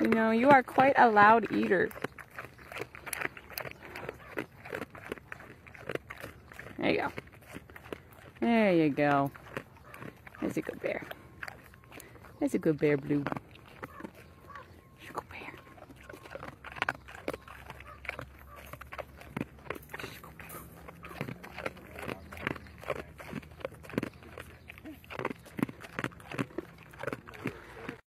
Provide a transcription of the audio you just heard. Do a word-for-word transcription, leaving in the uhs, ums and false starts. You know, you are quite a loud eater. There you go. There you go. That's a good bear. That's a good bear, Blue.